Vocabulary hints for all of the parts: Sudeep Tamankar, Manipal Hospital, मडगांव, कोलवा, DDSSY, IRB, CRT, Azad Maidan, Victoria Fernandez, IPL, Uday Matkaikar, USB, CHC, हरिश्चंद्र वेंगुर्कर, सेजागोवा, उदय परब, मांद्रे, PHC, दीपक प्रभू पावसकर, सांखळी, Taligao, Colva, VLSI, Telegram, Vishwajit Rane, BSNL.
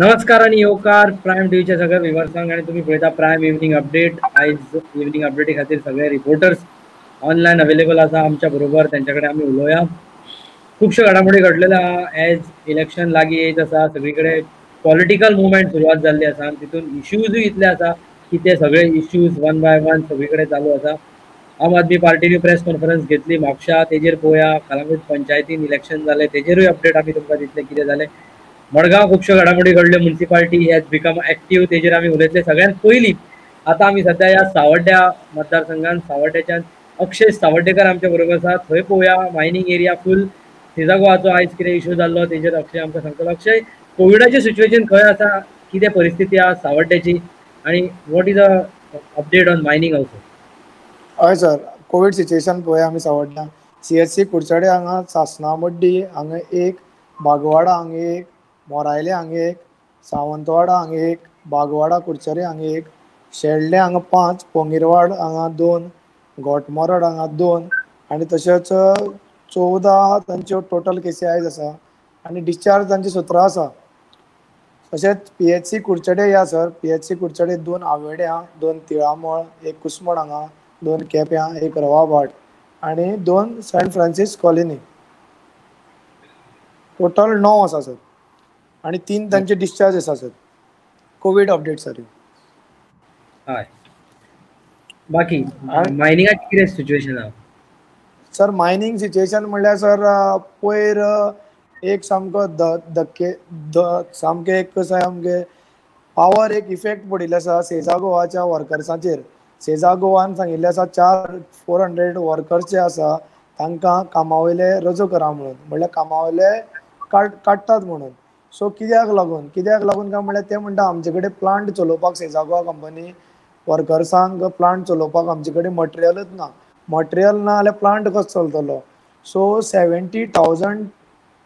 नमस्कार आणि योकार प्राइम टीव्हीच्या सगळ्या व्ह्यूअर्सांक आणि तुम्ही पळयता प्राइम इव्हनिंग अपडेट। आयज इव्हनिंग अपडेटी खातीर सगळे रिपोर्टर्स ऑनलाइन अवेलेबल आसा आमच्या बरोबर, त्यांच्या कडेन आमी उलोवया। खुबशे घडामोडी घडलेले आसा, एज इलेक्शन लागीं येत आसा, सगळीकडे पॉलिटिकल मुवमेंट सुरवात जाल्ली आसा आनी तितून इश्यूजूय इतले आसा की ते सगळे इश्यूज वन बाय वन सगळीकडे चालू आसा। आम आदमी पार्टीन प्रेस कॉन्फरन्स घेतली म्हापशा, तेजेर पळोवया। कालांगूट पंचायतीन इलेक्शन जालें, तेजेरूय अपडेट आमी तुमकां दितले कितें जालें। मडगांव खुबश्यो घडामोडी घडल्यो, म्युन्सिपाल्टी हेज बिकम एक्टीव, तेजेर आमी उलयतले। सगळ्यांत पयलीं आतां आमी सद्या ह्या सावड्ड्या मतदारसंघान, सावड्ड्याच्यान अक्षय सावड्डेकर आमच्या बरोबर आसा। थंय पळोवया, मायनींग एरिया फूल, सिजागोवाचो आयज कितें इश्यू जाल्लो तेजेर अक्षय आमकां सांगतलो। अक्षय, कोविडाचें सिच्युएशन खंय आसा, कितें परिस्थिती आसा सावड्ड्याची आनी what is a update on mining also? हय सर, कोविड सिच्युएशन पळोवया आमी सावड्ड्या। CHC कुडचडे हांगा, सासणामड्डी हांगा एक, बागवाडा हांगा एक, मोरायले हांगा एक, सावंतवाडा हांगा एक, बागवाडा कुडचरे हांगा एक, शेल्डें हांगा 5, पोंगीरवाड हांगा 2, घोटमोरड हांगा 2 आनी तशेंच 14 तांच्यो टोटल केसी आयज आसा आनी डिस्चार्ज तांची 17 आसा। तशेंच PHC कुडचडे या सर, PHC कुडचडे 2 आवेड्यां, 2 तिळामळ, 1 कुसमण हांगा, 2 केप्यां, 1 रवाभाट आनी 2 सेंट फ्रांसीस कॉलनी, टोटल 9 आसा सर आणि 3 त्यांचे डिस्चार्ज आसा सर। Covid update sir. हाय, बाकी मायनिंगाची कितें सिच्युएशन आसा सर? मायनिंग सिच्युएशन म्हणल्यार सर पयर एक सामको धक्के सामके एक सामके पावर एक इफेक्ट पडिल्लो आसा सेजागोवाच्या वर्कर्सांचेर। सेजागोवान सांगिल्लें आसा 400 वर्कर्स जे आसा तांकां कामावयले रजो करा म्हणून, म्हणल्यार कामावयले काडटात म्हणून। सो कित्याक लागून काय म्हणल्यार ते म्हणटा आमचे कडेन प्लांट चलोवपाक सेजागोवा कंपनी वर्कर्सांक प्लांट चलोवपाक आमचे कडेन मटेरियलच ना, मटेरियल ना जाल्यार प्लांट कसो चलतलो? सो 70,000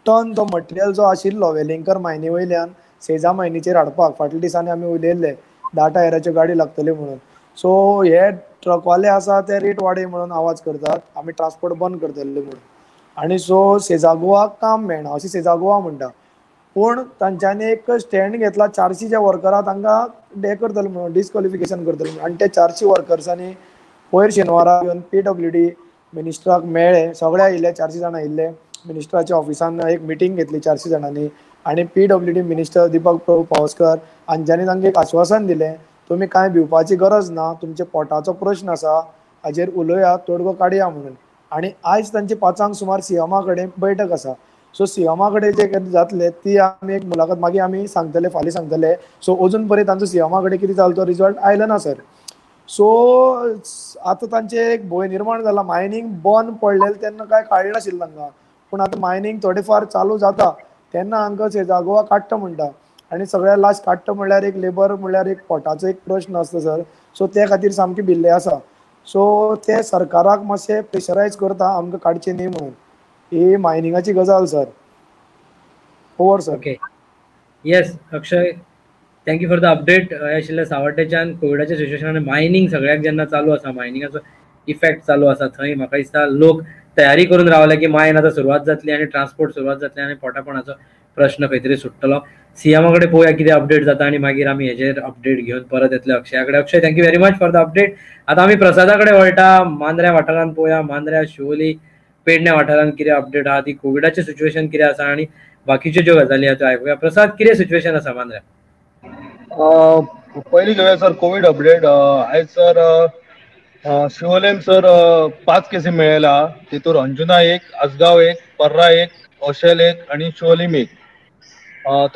टन तो मटेरियल जो आशिल्लो वेलिंगकर मायनी वयल्यान सेजा मायनीचेर हाडपाक, फाटल्या दिसांनी आमी उलयल्ले 10 टायराच्यो गाडी लागतल्यो म्हणून। सो हे ट्रकवाले आसा ते रेट वाडय म्हणून आवाज करतात, आमी ट्रान्सपोर्ट बंद करतले म्हणून। आनी सो सेजागोवाक काम मेळना अशी सेजागोवा म्हणटा, पूण तांच्यांनी एक स्टँड घेतला 400 जे वर्करां तांकां हे करतले म्हणून, डिस्क्वॉलिफिकेशन करतले म्हणून। आनी ते 400 वर्कर्सांनी वयर शेनवारा येवन PWD मिनिस्टराक मेळ्ळे, सगळे येयले, 400 जाणां येयल्ले, मिनिस्टराच्या ऑफिसान एक मिटींग घेतली 400 जाणांनी आनी PWD मिनिस्टर दीपक प्रभू पावसकर हांच्यांनी तांकां एक आश्वासन दिलें, तुमी कांय भिवपाची गरज ना, तुमचे पोटाचो प्रश्न आसा हाजेर उलोवया, तोडगो काडया म्हणून। आनी आयज तांची 5 सुमार CMA कडेन बैठक आसा। सो CMA कडेन जे कितें जातलें ती आमी एक मुलाखत मागीर आमी सांगतले, फाल्यां सांगतले। सो अजून पर्यंत तांचो CMA कडेन कितें जालो तो रिजल्ट आयलो ना सर। सो आतां तांचे एक भंय निर्माण जाला, मायनींग बंद पडलेलें तेन्ना काय काडनाशिल्लें तांकां, पूण आतां मायनींग थोडे फार चालू जाता तेन्ना हांकां सेजागोवा काडटा म्हणटा। आनी सगळ्या लास्ट काडटा म्हणल्यार एक लेबर म्हणल्यार एक पोटाचो एक प्रश्न आसता सर, सो ते खातीर सामके भिल्ले आसा। सो ते सरकाराक मातशें प्रेशरायज करता आमकां काडचें न्ही म्हणून, ही मायनिंगाची गजाल sir. Over sir. Okay, yes Akshay, thank you for the update. हे आशिल्ले सावड्ड्याच्यान कोविडाच्या सिच्युएशनान मायनींग सगळ्याक जेन्ना चालू आसा, मायनिंगाचो इफेक्ट चालू आसा, थंय म्हाका दिसता लोक तयारी करून रावले की मायन आतां सुरवात जातली आनी ट्रान्सपोर्ट सुरवात जातली आनी पोटापणाचो प्रश्न खंय तरी सुट्टलो। CMA कडेन पळोवया कितें अपडेट जाता आनी मागीर आमी हेजेर अपडेट घेवन परत येतले अक्षया कडेन। Akshay, thank you very much for the update. आतां आमी प्रसादा कडेन वळटा, मांद्र्या वाठारांत पळोवया, मांद्र्या शिवोली पेडण्या वाठारांत कितें अपडेट आसा, ती कोविडाचें सिच्युएशन कितें आसा आनी बाकीच्यो ज्यो गजाली आसा त्यो आयकुया। प्रसाद, कितें सिच्युएशन आसा मांद्र्या? पयलीं घेवया सर कोविड अपडेट। आयज सर शिवोलेम सर 5 केसी मेळयला, तितूर अंजुना 1, आजगांव 1, पर्रा 1, ओशेल 1 आनी शिवोलीम 1।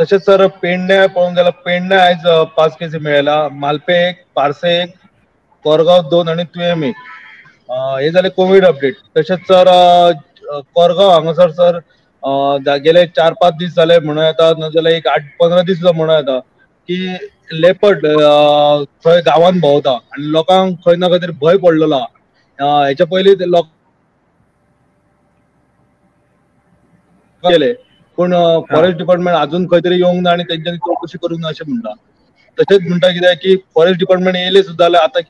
तशेंच सर पेडण्या पळोवंक गेल्यार पेडण्या आयज 5 केसी मेळयला, मालपे 1, पार्से 1, कोरगांव 2 आनी तुवेम 1। हे झाले कोविड अपडेट। तसेच सर कोरगाव हांगासर सर गेले 4-5 दिस झाले म्हणून येतात, नाजाल्यार एक 8-15 दिस म्हणून येता की लेपर्ड थंय गांवांत भोंवता आनी लोकांक खंय ना खंय तरी भंय पडलेलो आसा। हेच्या पयलीं लोक गेले पूण फॉरेस्ट डिपार्टमेंट अजून खंय तरी येवंक ना आनी तेंच्यांनी चवकशी करूंक ना अशें म्हणटा। तशेंच म्हणटा कितें की फॉरेस्ट डिपार्टमेंट येयले सुद्दां जाल्यार आतां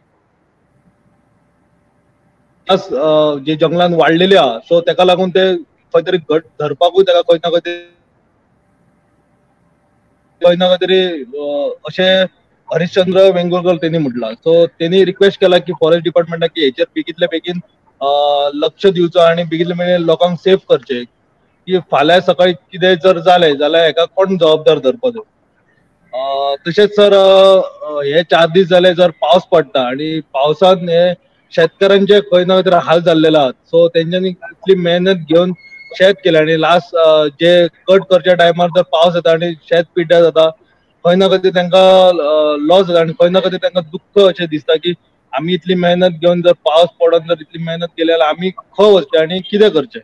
जे जंगलान वाढलेले आहा सो तेका लागून ते खंय तरी घट धरपाकूय तेका खंय ना खंय ना तरी अशें हरिश्चंद्र वेंगुर्कर म्हटलां सो तेनी रिक्वेस्ट केला की फॉरेस्ट डिपार्टमेंटाक की हेचेर बेगीतले बेगीन लक्ष दिवचो आनी बेगीतले बेगीन लोकांक सेफ करचें की फाल्यां सकाळीं कितें जर जालें जाल्यार हेका कोण जबाबदार धरपाचो। तशेंच सर हे 4 दीस जाले जर पावस पडटा आनी पावसान हे शेतकारांचे खंय ना खंय हाल जाल्ले आहात सो तेंच्यांनी इतली मेहनत घेवन शेत केलें आनी लास्ट जे कट करच्या टायमार जर पावस येता आनी शेत पिड्ड्यार जाता खंय ना खंय तांकां लॉस जाता आनी खंय ना खंय तांकां दुख्ख अशें दिसता की आमी इतली मेहनत घेवन जर पावस पडोन जर इतली मेहनत केली जाल्यार आमी खंय वचचें आनी कितें करचें।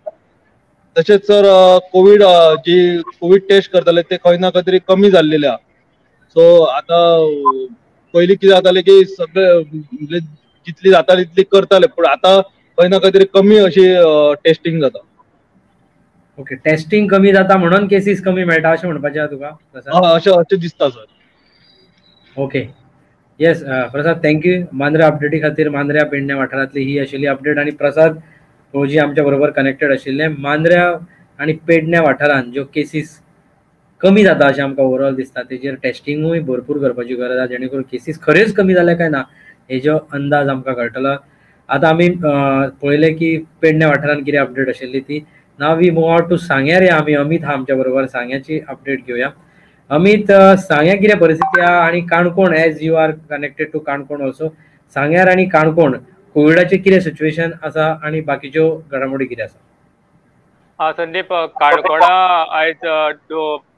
तशेंच सर कोविड जी कोविड टेस्ट करताले ते खंय ना खंय तरी कमी जाल्लेले आहा सो आतां पयलीं कितें जातालें की सगळे जितली जाताली तितली करताले पूण आतां खंय ना खंय तरी कमी अशी टेस्टिंग जाता। ओके टेस्टिंग कमी जाता म्हणून केसीस कमी मेळटा अशें म्हणपाचें आसा तुका प्रसाद? अशें दिसता sir. Okay yes Prasad thank you मांद्रे अपडेटी खातीर मांद्र्या पेडण्या वाठारांतली ही आशिल्ली अपडेट आनी प्रसाद रोजी आमच्या बरोबर कनेक्टेड आशिल्ले। मांद्र्या आनी पेडण्या वाठारांत ज्यो केसीस कमी जाता अशें आमकां ओवरऑल दिसता तेजेर टेस्टिंगूय भरपूर करपाची गरज आसा जेणे करून केसीस खरेंच कमी जाले काय ना हेजो अंदाज आमकां कळटलो। आतां आमी पळयलें की पेडण्या वाठारांत कितें अपडेट आशिल्ली ती now we move out to सांग्या रे। आमी अमित हा आमच्या बरोबर सांग्याची अपडेट घेवया। अमित सांग्या कितें परिस्थिती आहा आनी Canacona as you are connected to Canacona also सांग्यार आनी काणकोण कोविडाचें कितें सिच्युएशन आसा आनी बाकीच्यो घडामोडी कितें आसा? संदीप काणकोणा आयज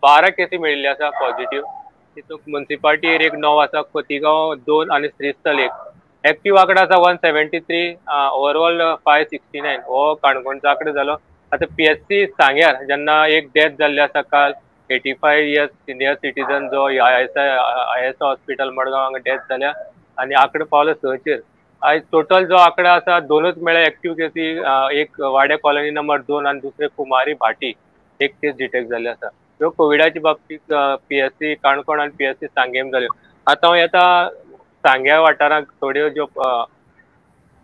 12 केसी मेळिल्ल्यो आसा पॉझिटिव्ह तितूंत मुन्सिपाल्टीर एक 9 आसा खोतीगांव 2 आनी श्रीस्थल 1 एक्टिव वांगडा आसा 173 ओवरऑल 569 हो काणकोणचा आंकडो जालो। आता पीएससी सांग्यार जेन्ना एक डेथ जाल्ली आसा काल 85 इयर्स सिनियर सिटीजन जो आय एस हॉस्पिटल मडगांव हांगा डेथ जाल्या आनी आंकडो पावलो 6 आयज टोटल जो आंकडो आसा 2च मेळ्या एक्टिव केसी एक वाड्या कॉलनी नंबर 2 आनी दुसरे कुमारी भाटी एक केस डिटेक्ट जाल्ली आसा ह्यो कोविडाच्या बाबतींत पीएससी काणकोण आनी पीएससी सांगेम जाल्यो। आतां हांव येता सांग्या वाठारांत थोड्यो ज्यो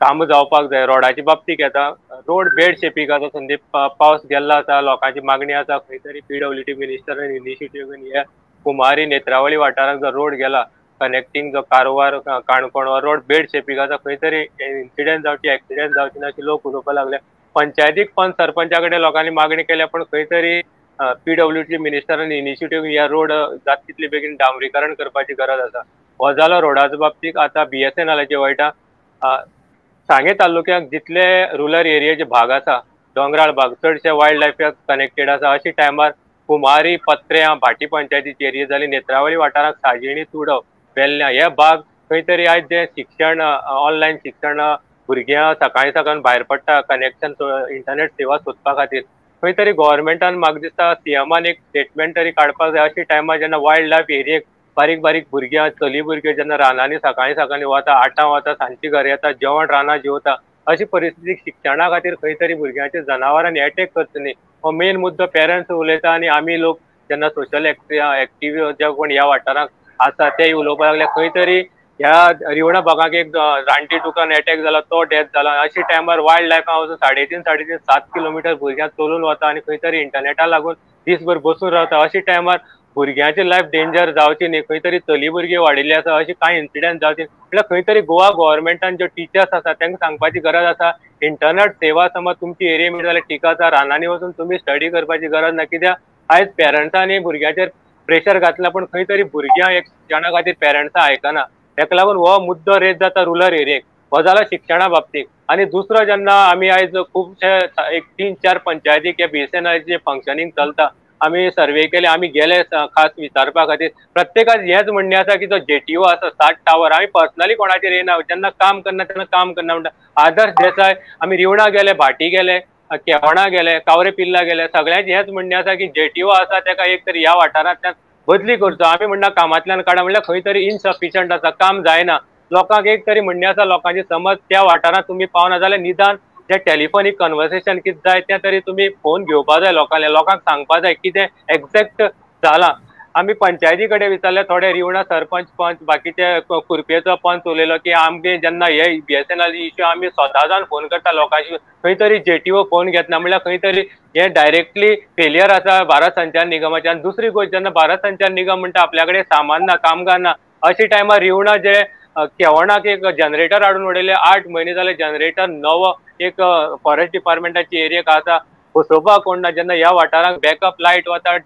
कामां जावपाक जाय रोडाची बाबतींत येता रोड बेड शेपीक आसा संदीप पावस गेल्लो आसा लोकांची मागणी आसा खंय तरी पीडब्ल्यूडी मिनिस्टरान इनिशिएटीव घेवन ह्या कुमारी नेत्रावळी वाठाराक जो रोड गेला कनेक्टिंग जो कारवार काणकोण हो रोड बेड शेपीक आसा खंय तरी इन्सिडेंट जावची एक्सिडेंट जावची ना अशें लोक उलोवपाक लागले। पंचायतीक पंच सरपंचा कडेन लोकांनी मागणी केल्या पण खंय तरी पीडब्ल्यूडी मिनिस्टरान इनिशिएटीव ह्या रोड जाता तितले बेगीन डांबरीकरण करपाची गरज आसा। हो जालो रोडाच्या बाबतींत। आतां बीएसएनएलाचेर वयता सांगे तालुक्याक जितले रुरल एरियाचे भाग आसा डोंगराळ भाग चडशे वायल्ड लायफाक कनेक्टेड आसा अशे टायमार कुमारी पत्र्यां भाटी पंचायतीची एरिया जाली नेत्रावळी वाठाराक साजिणी तुडव वेल्ल्यां हे भाग खंय तरी आयज जे शिक्षण ऑनलायन शिक्षण भुरग्यां सकाळीं सकाळीं भायर पडटा कनेक्शन इंटरनेट सेवा सोदपा खातीर खंय तरी गोवोरमेंटान म्हाका दिसता सीएमान एक स्टेटमेंट तरी काडपाक जाय अशे टायमार जेन्ना वायल्ड लायफ एरियेक बारीक बारीक भुरग्यां चली भुरगीं जेन्ना रानांनी सकाळीं सकाळीं वता 8 वता सांची घरा येता जेवण रानां जेवता अशी परिस्थितीक शिक्षणा खातीर खंय तरी भुरग्यांचे जनावरांनी एटॅक करचो न्ही हो मेन मुद्दो पेरंट्स उलयता आनी आमी लोक जेन्ना सोशल एक्टिव्ह जे कोण ह्या वाठारांत आसा ते उलोवपाक लागले खंय तरी ह्या रिवणा भागाक एक रानटी टुकान एटॅक जाला तो डेथ जाला अशे टायमार वायल्ड लायफाक वचून 3.5 7 किलोमीटर भुरग्यां चलून वता आनी खंय तरी इंटरनेटा लागून दीसभर बसून रावता अशे टायमार भुरग्यांची लायफ डेंजर जावची न्ही खंय तरी चली भुरगीं वाडिल्ली आसा अशी कांय इन्सिडंट जावची म्हटल्यार खंय तरी गोवा गोवोरमेंटान ज्यो टिचर्स आसा तांकां सांगपाची गरज आसा इंटरनेट सेवा समज तुमची एरिये मेळटा जाल्यार ठीक आसा रानांनी वचून तुमी स्टडी करपाची गरज ना कित्याक आयज पेरंट्सांनी भुरग्यांचेर प्रेशर घातला पण खंय तरी भुरग्यां एक शिक्षणा खातीर पेरंट्सां आयकना ताका लागून हो मुद्दो रेज जाता रुरल एरियेक हो जाला शिक्षणा बाबतींत। आनी दुसरो जेन्ना आमी आयज खुबशे एक 3-4 पंचायतीक हे बीएसएनएलाचें फंक्शनींग चलता आमी सर्वे केले आमी गेले खास विचारपा खातीर प्रत्येकाचें हेंच म्हणणें आसा की जो जेटीओ आसा 7 टावर आमी पर्सनली कोणाचेर येना जेन्ना काम करना तेन्ना काम करना म्हणटा आदर्श देसाय आमी रिवणा गेले भाटी गेले केवणा गेले कावरे पिल्ला गेले सगळ्यांचें हेंच म्हणणें आसा की जेटीओ आसा ताका एक तरी ह्या वाठारांतल्यान बदली करचो आमी म्हणना कामांतल्यान काडा म्हणल्यार खंय तरी इनसफिशियंट आसा काम जायना लोकांक एक तरी म्हणणें आसा लोकांची समज त्या वाठारांत तुमी पावना जाल्यार निदान जे टेलिफोनीक कन्वर्सेशन कितें जाय तें तरी तुमी फोन घेवपा जाय लोकांक सांगपा जाय कितें एग्जॅक्ट जालां आम्ही पंचायती कडेन विचारले, थोडे रिवणा सरपंच पंच बाकीचे कुरपेचो पंच उलयलो की आमगे जेन्ना हे बीएसएनएल इश्यू आम्ही स्वता जावन फोन करता लोकांशी, खंय तरी जेटीओ फोन घेतना, म्हणल्यार खंय तरी हे डायरेक्टली फेलियर आसा भारत संचार निगमाचे। आनी दुसरी गोष्ट, जेन्ना भारत संचार निगम म्हणटा आपल्या कडेन सामान ना, कामगार ना, अशे टायमार रिवणा जे केवणाक एक जनरेटर हाडून उडयले, 8 महिने जाले जनरेटर नवो एक फॉरेस्ट डिपार्टमेंटाची एरियाक आसा, बसोवपाक कोण ना। जेन्ना ह्या वाठाराक बॅकअप लायट वता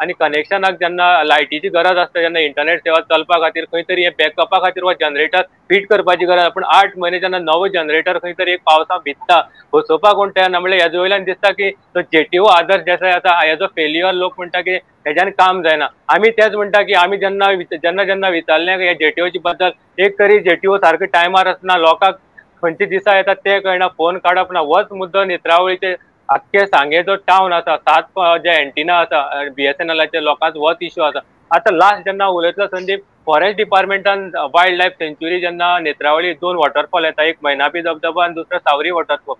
आनी कनेक्शनाक जेन्ना लायटीची गरज आसता, जेन्ना इंटरनेट सेवा चलपा खातीर खंय तरी हे बॅकअपा खातीर वा जनरेटर फीट करपाची गरज आसा, पूण 8 महिने जेन्ना नवो जनरेटर खंय तरी एक पावसा भिजता, बसोवपाक कोण तयार ना, म्हणल्यार हेजे वयल्यान दिसता की तो जेटीओ आदर्श जे आसा हेजो फेल्युअर लोक म्हणटा की हेज्यान काम जायना। आमी तेच म्हणटा की आमी जेन्ना जेन्ना जेन्ना विचारलें ह्या जेटीओचे बद्दल, एक तरी जेटीओ सारको टायमार आसना, लोकांक खंयचे दिसा येता ते कळना, फोन काडप ना, होच मुद्दो नेत्रावळीचे आख्खे सांगे जो टाउन आसा 7 जे एंटीना आसा बीएसएनएलाचे लोकांक वत इश्यू आसा। आतां लास्ट जेन्ना उलयतलो संदीप, फॉरेस्ट डिपार्टमेंटान वायल्ड लायफ सेंच्युरी जेन्ना नेत्रावळी 2 वॉटरफॉल येता, एक मैनापी धबधबो आनी दुसरो सावरी वॉटरफॉल,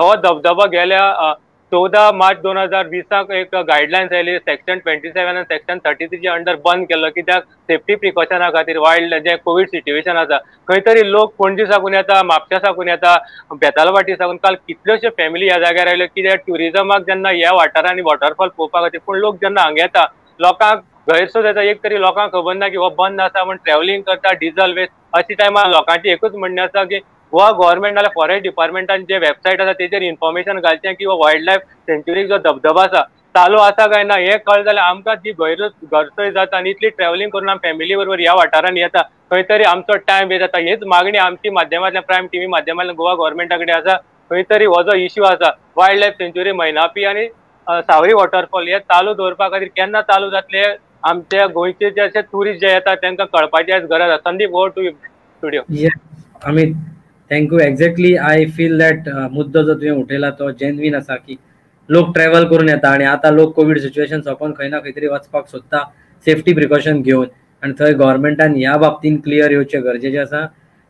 हो धबधबो गेल्या 14 मार्च 2020 एक गायडलायन्स आयली, सेक्शन 27 आनी सेक्शन 33 अंडर बंद केल्लो, कित्याक सेफ्टी प्रिकॉशना खातीर, वायल्ड जे कोविड सिट्युएशन आसा, खंय तरी लोक पणजे साकून येता, म्हापशा साकून येता, बेतालवाटी साकून, काल कितल्योश्यो फॅमिली ह्या जाग्यार आयल्यो, कित्याक ट्युरिजमाक जेन्ना ह्या वाठारांनी वॉटरफॉल पळोवपा खातीर, पूण लोक जेन्ना हांगा येता लोकांक गैरसोय जाता, एक तरी लोकांक खबर ना की हो बंद आसा म्हण ट्रॅव्हलिंग करता, डिझल वेस्ट, अशा टायमार लोकांची एकूच म्हणणें आसा की वो गव्हर्मेंट ना फॉरेस्ट डिपार्टमेंटान जे वेबसाइट आसा तेजेर इन्फॉर्मेशन घालचें की वायल्ड लायफ सेंच्युरी जो धबधबो आसा चालू आसा काय ना, हे कळ्ळें जाल्यार आमकां जी गैरसोय जाता आनी इतली ट्रॅव्हलिंग करून आमी फॅमिली बरोबर ह्या वाठारांत येता, खंय तरी आमचो टायम वेस्ट जाता। हीच मागणी आमची माध्यमांतल्यान प्रायम टीव्ही माध्यमांतल्यान गोवा गव्हर्मेंटा कडेन आसा, खंय तरी हो जो इश्यू आसा वायल्ड लायफ सेंच्युरी, मैनापी आनी सावरी वॉटरफॉल हे चालू दवरपा खातीर केन्ना चालू जातले, आमच्या गोंयचे जे अशे ट्युरिस्ट जे येता तांकां कळपाची आज गरज आसा। Sandeep, go to studio. आमी thank you. Exactly I feel that मुद्दो जो तुवें उठयला तो जेन्युइन आसा की लोक ट्रेवल करून येता आनी आतां लोक कोविड सिच्युएशन सोपोन खंय ना खंय तरी वचपाक सोदता सेफ्टी प्रिकॉशन घेवन, आनी थंय गव्हर्मेंटान ह्या बाबतीन क्लियर येवचें गरजेचें आसा।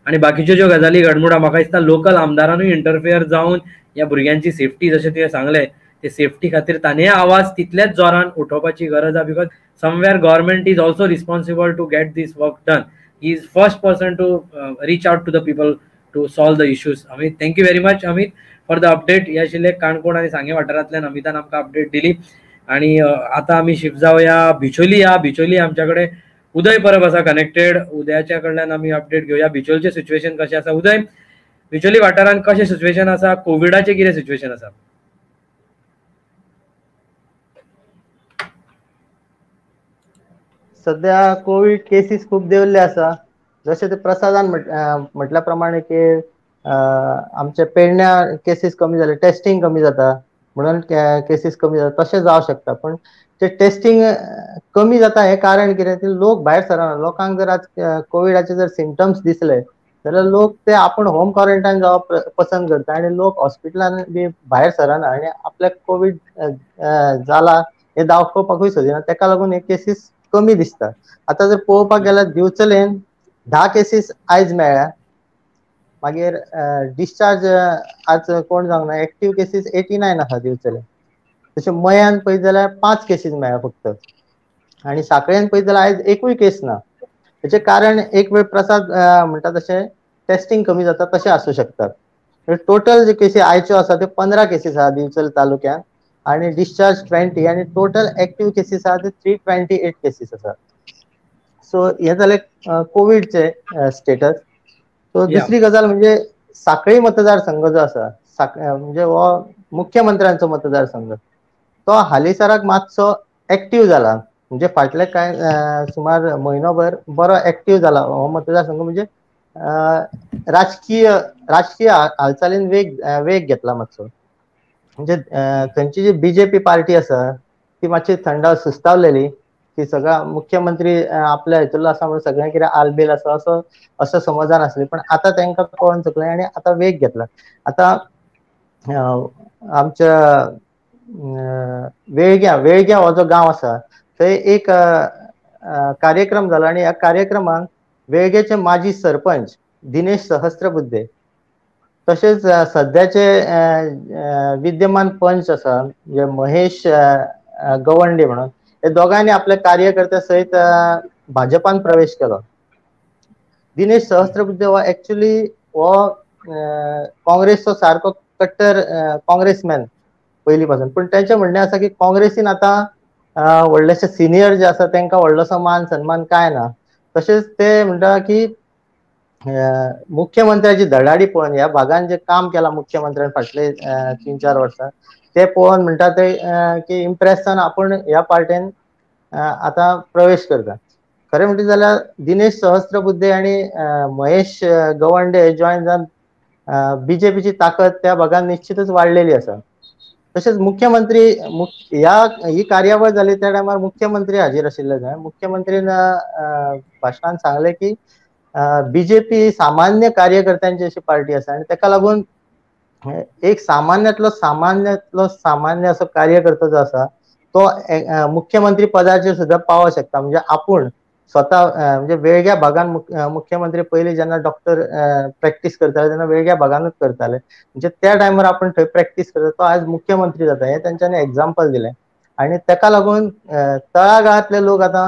आनी बाकीच्यो ज्यो गजाली घडमुडा म्हाका दिसता लोकल आमदारानूय इंटरफेयर जावन ह्या भुरग्यांची सेफ्टी जशें तुवें सांगलें ते सेफ्टी खातीर ताणें आवाज तितलेच जोरान उठोवपाची गरज आसा, because somewhere government is also responsible to get this work done, he is first person to reach out to the people to solve the issues. Amit, thank you very much Amit for the update. या शिले काणकोण आनी सांगे वाठारांतल्यान अमितान आमकां update दिली आनी आतां आमी shift जावया Bicholim. Bicholim आमच्या कडेन उदय परब आसा कनेक्टेड, उदयाच्या कडल्यान आमी अपडेट घेवया बिचोलचें सिच्युएशन कशें आसा। उदय, बिचोली वाठारांत कशें सिच्युएशन आसा, कोविडाचें कितें सिच्युएशन आसा? सद्या कोविड केसीस खूब देंवल्ले आसा, जशे ते प्रसादान म्हटल्या प्रमाणे की आमचे पेडण्या केसीस कमी जाले, टेस्टिंग कमी जाता म्हणून केसीस कमी जाता, तशें जावं शकता। पण ते टेस्टिंग कमी जाता हे कारण कितें, ते लोक भायर सरना, लोकांक जर आज कोविडाचे जर सिमटम्स दिसले जाल्यार लोक ते आपूण होम क्वॉरंटायन जावप पसंत करता आनी लोक हॉस्पिटलान बी भायर सरना आनी आपल्याक कोविड जाला हे दाखोवपाकूय सोदिना, ताका लागून हे केसीस कमी दिसता। आतां जर पळोवपाक गेल्यार दिवचलेन 10 केसीस आज मेळ्या, मागीर डिस्चार्ज आज कोण जावंक ना, एक्टिव केसीस 89 आसा दिवचले। तशें मयान पळयत जाल्यार 5 केसीस मेळ्या फक्त, आनी सांखळेन पळयत जाल्यार आयज 1य केस ना। हेचें कारण एक वेळ प्रसाद म्हणटा तशें टेस्टिंग कमी जाता तशें आसूं शकता। टोटल जे केसी आयच्यो आसा त्यो 15 केसीस आसा दिवचले तालुक्यान आनी डिस्चार्ज 20 आनी टोटल एक्टिव केसीस आसा ते 328 केसीस आसा। सो हे झाले कोविडचे स्टेटस। सो दुसरी गजाल म्हणजे सांखळी मतदारसंघ जो असा म्हणजे हो मुख्यमंत्र्यांचो मतदारसंघ तो हालीसराक मातसो एक्टिव जाला, म्हणजे फाटले काय सुमार महिनोभर बरो एक्टिव जाला हो मतदारसंघ, म्हणजे राजकीय हालचालीन वेग घेतला मातसो, म्हणजे त्यांची जी बीजेपी पार्टी असा ती मातशी थंडाव सुस्तावलेली, की सगळा मुख्यमंत्री आपल्या हातूंतलो आसा म्हणून सगळें कितें आलबेल आसा असो असो समजान आसली, पण आतां तांकां कळोन चुकलें आनी आतां वेग घेतला। आतां आमच्या वेळग्या हो जो गांव आसा थंय एक कार्यक्रम जाला आनी ह्या कार्यक्रमांत वेळगेचे माजी सरपंच दिनेश सहस्रबुद्धे तशेंच सद्याचे विद्यमान पंच आसा जे महेश गवंडे म्हणून हे दोघांनी आपल्या कार्यकर्त्या सहित भाजपान प्रवेश केला. दिनेश सहस्त्रबुद्धे हो एक्चुअली हो काँग्रेसचो सारको कट्टर काँग्रेसमॅन पहिली पासून, पण त्यांचे म्हणणे असा की काँग्रेसीन आता व्हडलेशे सिनियर जे आसा त्यांना व्हडलोसो मान सन्मान काय ना. तसेच ते म्हणटा की मुख्यमंत्र्याची धडाडी पळोवन ह्या भागान जे काम केला मुख्यमंत्र्यान फाटले 3-4 वर्सां ते पळोवन म्हणटा ते की इम्प्रेस जावन आपण ह्या पार्टीन आता प्रवेश करता. खरें म्हणटा जाल्यार दिनेश सहस्त्रबुद्धे आनी महेश गवंडे जॉयन जावन बीजेपीची ताकद त्या भागान निश्चितच वाडलेली आसा. तसेच मुख्यमंत्री ही कार्यावळ जाली त्या टायमार मुख्यमंत्री हाजीर आशिल्ले जाय. मुख्यमंत्रीन भाशणान सांगले की बीजेपी सामान्य कार्यकर्त्यांची अशी पार्टी आसा आनी ताका लागून एक सामान्यांतलो सामान्य असो कार्यकर्तो जो आसा तो मुख्यमंत्री पदाचेर सुद्दां पावो शकता. म्हणजे आपूण स्वतः म्हणजे वेगळ्या भागान मुख्यमंत्री पहिले जेन्ना डॉक्टर प्रॅक्टिस करताले तेन्ना वेगळ्या भागानच करताले, म्हणजे त्या टायमार आपण थंय प्रॅक्टिस करता तो आज मुख्यमंत्री जाता हे तांच्यानी एग्जाम्पल दिले. आणि ताका लागून तळागाळांतले लोक आता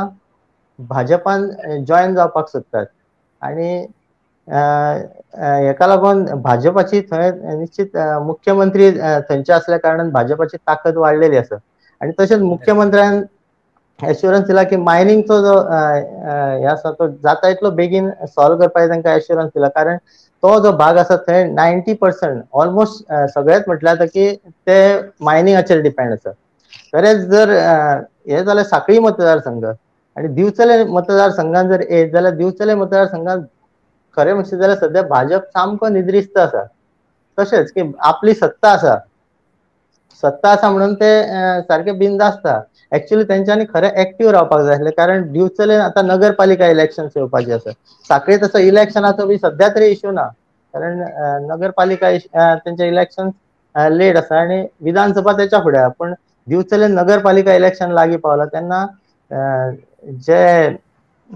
भाजपान जॉईन जावपाक सोदतात आणि हेका लागून भाजपाची थंय निश्चित मुख्यमंत्री थंयचे आसल्या कारणान भाजपाची ताकद वाडलेली आसा. आणि तशेंच मुख्यमंत्र्यान एश्युरन्स दिला की मायनिंगचो जो हे आसा तो जाता इतलो बेगीन सॉल्व करपाक तांकां एश्युरन्स दिला, कारण तो जो भाग आसा थंय 90% ऑलमोस्ट सगळेच म्हटल्यार जाता की ते मायनिंगाचेर डिपेंड आसा. वेरेज जर हे जाल्यार साखळी मतदारसंघ आनी दिवचले मतदारसंघान जर येत जाल्यार दिवचले मतदारसंघान खरें म्हणचे जाल्यार सद्या भाजप सामको निद्रिस्त आसा. तशेंच की आपली सत्ता आसा म्हणून ते सारके बिनधास्त. एक्चुअली त्यांच्यानी खरें एक्टिव रावपाक जाय आसलें, कारण दिवचले आतां नगरपालिका इलेक्शन्स येवपाचे आसा. साखळे तसो इलेक्शनाचो बी सद्या तरी इश्यू ना, कारण नगरपालिका तेंचे इलेक्शन लेट आसा आनी विधानसभा तेच्या फुडें. पूण दिवचले नगरपालिका इलेक्शन लागीं पावलां तेन्ना जे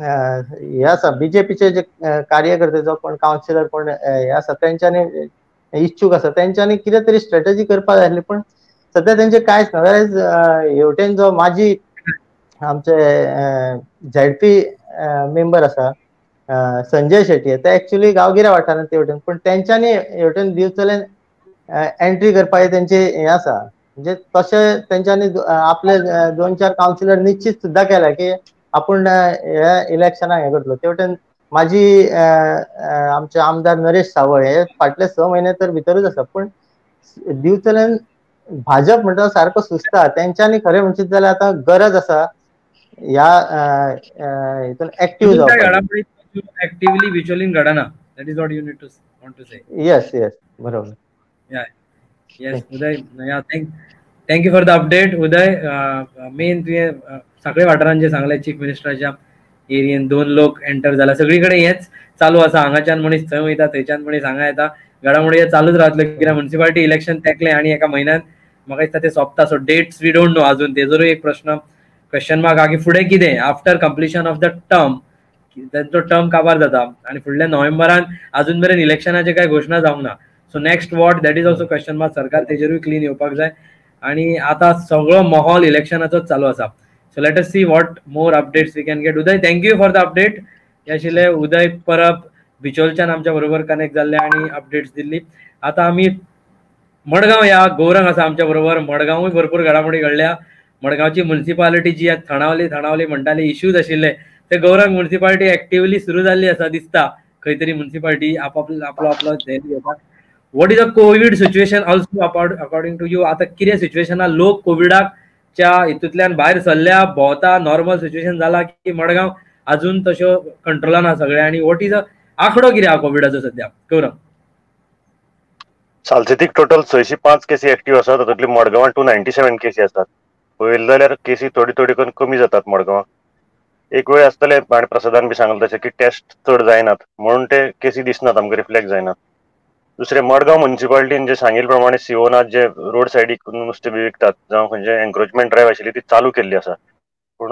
हे आसा बीजेपीचे जे कार्यकर्ते जो कोण कावन्सिलर कोण हे आसा तेंच्यांनी इच्छूक आसा तेंच्यांनी कितें तरी स्ट्रेटजी करपाक जाय आसली, पण सद्या तेंचे कांयच ना. वेरेज हेवटेन जो माजी आमचे झेडपी मेंबर आसा संजय शेट्टी ते एक्चुअली गांवगिऱ्या वाठारान ते हेवटेन, पण तेंच्यांनी हेवटेन दिवचलेन एंट्री करपाची तेंचे हे आसा. म्हणजे तशें तेंच्यांनी आपले 2-4 कावन्सिलर निश्चित सुद्दां केला की आपण ह्या इलेक्शनाक हे करतलो. ते वटेन माजी आमचे आमदार नरेश सावळ हे फाटले 6 महिने तर भितरूच आसा, पण दिवचल्यान भाजप म्हणटा सारको सुस्ता. तेंच्यांनी खरें म्हणचे जाल्यार आता गरज आसा ह्या हितून एक्टिव जावपाची. एक्टिवली विज्युअलिंग घडना, that is what you need to want to say. Yes yes बरोबर. Yes Uday, thank you for the update Uday. Main तुवें सगळे वाठारान जे सांगले चीफ मिनिस्टरच्या एरियेन 2 लोक एंटर झाला, सगळीकडे हेच चालू असा. हांगाच्यान मनीस थंय वयता थंयच्यान मनीस हांगा येता, घडामोडी हे चालूच राहतले कित्याक म्युनिसिपालिटी इलेक्शन तेकले आनी एका महिन्यान म्हाका दिसता ते सोंपता. So dates we don't know अजून, तेजोरूय एक प्रश्न क्वेश्चन मार्क आहा की फुडें कितें after completion of the term. तेंचो टर्म काबार जाता आनी फुडल्या नोव्हेंबरान अजून मेरेन इलेक्शनाचे काय घोशणा जावंक ना. So next what that is also question mark. सरकार तेजेरूय क्लीन येवपाक जाय आनी आतां सगळो माहोल इलेक्शनाचोच चालू आसा. So let us see what more updates we can get. Uday, thank you for the update. Yashile Uday Parab Bicholchan amcha barobar connect zalle ani updates dilli. Ata ami Margao ya Gaurang asa amcha barobar. Margao bharpur gadamodi gadlya. Margaochi municipality ji ya Thanavali mandali issues ashille. Te Gaurang municipality actively suru zalli asa dista. Khaytari municipality aplo dhyan yata. What is the COVID situation also according to you? Ata kirya situation na lok covidak च्या हितूंतल्यान भायर सरल्या भोंवता normal situation जाला की मडगांव अजून तश्यो कंट्रोलान आसा सगळें आनी वॉट इज आंकडो कितें आसा कोविडाचो सद्या गौरव? सालसेतीक टोटल 605 केसी एक्टिव्ह आसात, तातूंतली मडगांवां 297 केसी आसात. पळयलें जाल्यार केसी थोडी करून कमी जातात मडगांवां. एक वेळ आसतलें आनी प्रसादान बी सांगलें तशें की टेस्ट चड जायनात म्हणून ते केसी दिसनात आमकां, रिफ्लेक्ट जायनात. दुसरे मडगांव म्युनिसिपालिटीन जे सांगिल्ले प्रमाणे सिओनाथ जे रोड सायडीक नुस्तें बी विकतात जावं खंयचे एन्क्रोचमेंट ड्रायव्ह आशिल्ली ती चालू केल्ली आसा, पूण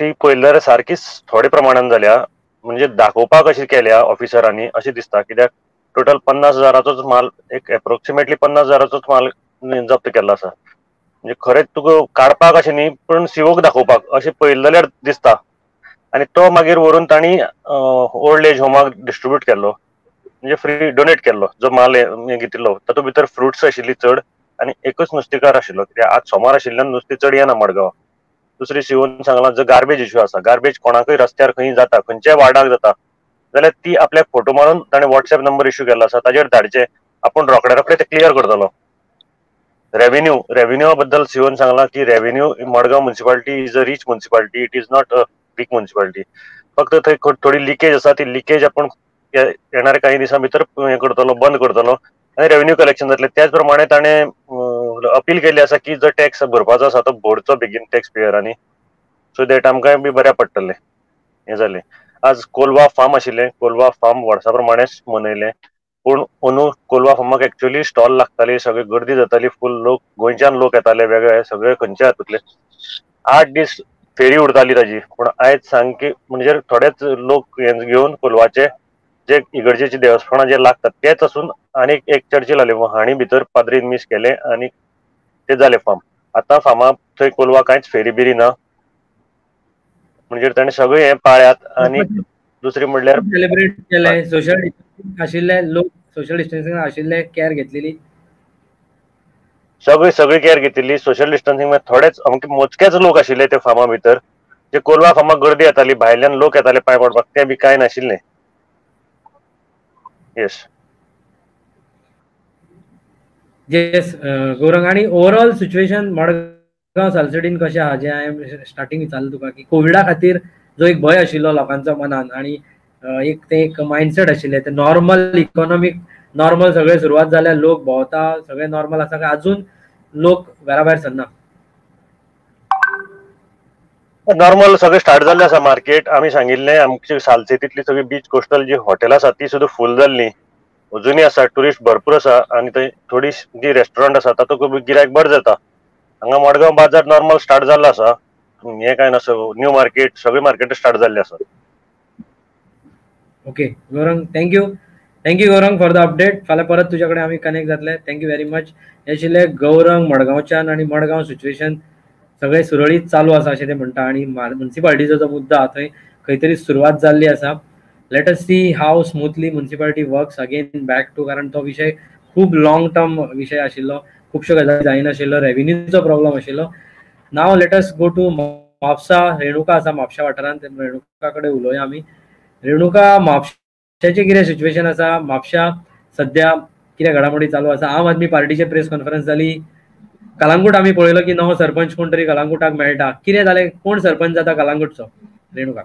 ती पळयलें जाल्यार सारकीच थोडे प्रमाणान जाल्या, म्हणजे दाखोवपाक अशी केल्या ऑफिसरांनी अशें दिसता. कित्याक टोटल 50,000चोच माल, एक एप्रोक्सिमेटली 50,000चोच माल जप्त केल्लो आसा. म्हणजे खरेच तुका काढपाक अशें न्ही पण सिवोक दाखोवपाक अशें पळयल्यार दिसता आणि तो मागीर वरून ताणी ओल्ड एज होमाक डिस्ट्रीब्यूट केल्लो म्हणजे फ्री डोनेट केल्लो जो माल घेतिल्लो तातूंत भितर फ्रुट्स आशिल्ली चड आणि एकच नुस्तेकार आशिल्लो कित्याक आज सोमार आशिल्ल्यान नुस्तें चड येना मडगांवां। दुसरी शिवोन सांगला जो गार्बेज इश्यू आसा, गार्बेज कोणाकय रस्त्यार खंय जाता खंयच्याय वार्डाक जाता जाल्यार ती आपल्याक फोटो मारून ताणें व्हॉट्सएप नंबर इश्यू केल्लो आसा ताजेर धाडचें, आपण रोखडे रोखडे ते क्लियर करतलो। रेव्हेन्यू बद्दल शिवोन सांगला की revenue मडगांव municipality is a rich municipality, it is not a weak municipality. फक्त थंय थोडी लिकेज आसा, ती लिकेज आपण येणाऱ्या काही दिसां भितर हे करतलो, बंद करतलो आणि रेव्हेन्यू कलेक्शन जातले। त्याच प्रमाणे ताणे अपील केली असा की जो टॅक्स भरपाचो आसा तो भरचो बेगीन टॅक्स पेयरांनी, सो दॅट आमकांय बी बऱ्या पडटलें। हे जालें आज कोलवा फार्म आशिल्लें, कोलवा फार्म वर्सा प्रमाणेच मनयलें पण अंदू कोलवा फार्माक एक्चुअली स्टॉल लागताली, सगळी गर्दी जाताली, फूल लोक गोंयच्यान लोक येताले वेगळे सगळे खंयच्या हातूंतले। 8 दीस फेरी उरताली ताजी, पण आयज सामकी म्हणजे थोडेच लोक हे घेवन कोलवाचे जे इगर्जेची देवस्थानां जे लागतात तेच असून आणि एक चर्चिल आले हाणी भितर पाद्रीन मिस केले आणि ते झाले फार्म। आता फार्मा थंय कोलवा कांयच फेरी बिरी ना, म्हणजे ताणें सगळे हे पाळ्यात। आणि दुसरी म्हणल्यार सेलिब्रेट केले, सोशल डिस्टन्सिंग आशिल्ले, लोक सोशल डिस्टन्सिंग आशिल्ले, केअर घेतलेली, सगळी केअर घेतिल्ली। सोशल डिस्टन्सिंग मध्ये थोडेच अमके मोजकेच लोक आशिल्ले ते फार्मा भितर, जे कोलवा फार्मा गर्दी येताली भायल्यान लोक येताले पांय पडपाक ते बी काय नाशिल्ले। येस गौरंग, आणि ओवरऑल सिच्युएशन मडगांव सालसेडीन कशें आहा जे हांवें स्टार्टिंग विचारलें तुका की कोविडा खातीर जो एक भय आशिल्लो लोकांच्या मनान आणि एक ते एक माइंडसेट आशिल्लें ते नॉर्मल इकॉनॉमिक नॉर्मल सगळे सुरवात जाल्यार लोक भोंवता सगळे नॉर्मल आसा काय अजून लोक घरा भायर सरना? नॉर्मल सगळे स्टार्ट झाले असा मार्केट। आम्ही सांगितले आमची सालसेतीतली सगळी बीच कोस्टल जी हॉटेल आसा ती सुद्धा फुल झाली, अजूनही आसा, टुरिस्ट भरपूर आसा आणि थंय थोडी जी रेस्टॉरंट आसा तातूंत गिरायक बरें जाता। हांगा मडगांव बाजार नॉर्मल स्टार्ट जाल्लो आसा, हे काय ना, न्यू मार्केट सगळे मार्केट स्टार्ट जाल्ले आसा। Okay Gaurang, thank you Gaurang for the update. फाल्यां परत तुझ्याकडे आम्ही कनेक्ट जातले। Thank you very much. हे आशिल्ले गौरंग मडगांवच्यान आणि मडगांव सिच्युएशन सगळे सुरळीत चालू आसा अशें ते म्हणटा आणि म्युन्सिपाल्टीचो जो मुद्दा थंय खंय तरी सुरवात जाल्ली आसा। Let us see how smoothly municipality works again back to, कारण तो विशय खूप लाँग टर्म विशय आशिल्लो, खुबश्यो गजाली जायनाशिल्लो, रेव्हेन्यूचो प्रॉब्लम आशिल्लो। Now let us go to Mapusa. Renuka आसा म्हापशा वाठारांत, रेणुका कडेन उलोवया आमी। रेणुका, म्हापशाचें कितें सिच्युएशन आसा? म्हापशा सद्या कितें घडामोडी चालू आसा? आम आदमी पार्टीचे प्रेस कॉन्फरन्स जाली, कलांगूट आम्ही पळयलो की नवो सरपंच कोण तरी कलांगुटाक मेळटा, कितें जालें, कोण सरपंच जाता कलांगुटचो? रेणुका,